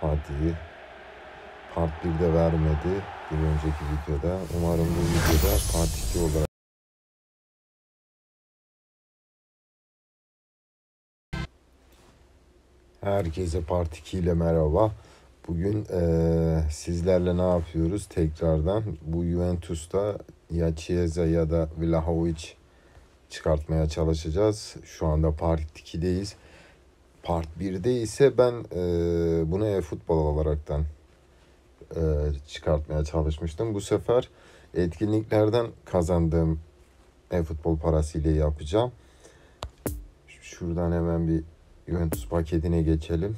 Hadi. Part 1'de vermedi. Bir önceki videoda. Umarım bu videoda Part 2 olarak. Herkese Part 2 ile merhaba. Bugün sizlerle ne yapıyoruz? Tekrardan bu Juventus'ta ya Chiesa ya da Vlahović çıkartmaya çalışacağız. Şu anda Part 2'deyiz. Part 1'de ise ben bunu eFootball olaraktan çıkartmaya çalışmıştım. Bu sefer etkinliklerden kazandığım eFootball parasıyla yapacağım. Şuradan hemen bir Juventus paketine geçelim.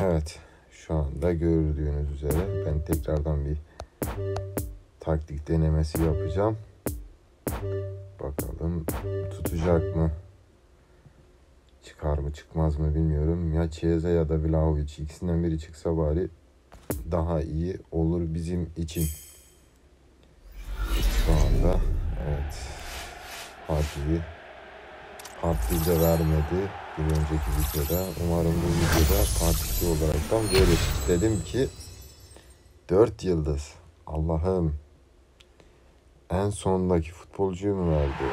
Evet, şu anda gördüğünüz üzere ben tekrardan bir taktik denemesi yapacağım. Bakalım tutacak mı? Çıkar mı çıkmaz mı bilmiyorum. Ya Chiesa ya da Vlahović, ikisinden biri çıksa bari daha iyi olur bizim için. Şu anda evet. Partiyi partide vermedi bir önceki videoda. Umarım bu videoda partide olaraktan verir. Dedim ki 4 yıldız. Allah'ım. En sondaki futbolcuyu mu verdi?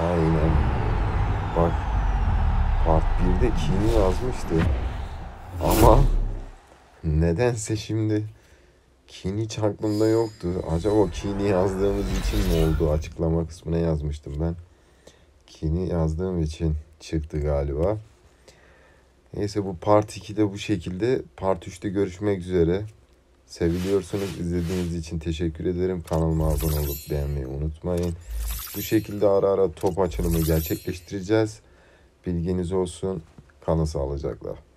Aynen. Bak. Part 1'de kimi yazmıştı. Ama nedense şimdi Kini hiç aklımda yoktu. Acaba Kini yazdığımız için mi oldu? Açıklama kısmına yazmıştım ben. Kini yazdığım için çıktı galiba. Neyse, bu Part 2'de bu şekilde. Part 3'te görüşmek üzere. Seviliyorsunuz. İzlediğiniz için teşekkür ederim. Kanalıma abone olup beğenmeyi unutmayın. Bu şekilde ara ara top açılımı gerçekleştireceğiz. Bilginiz olsun. Kanı sağlıcakla.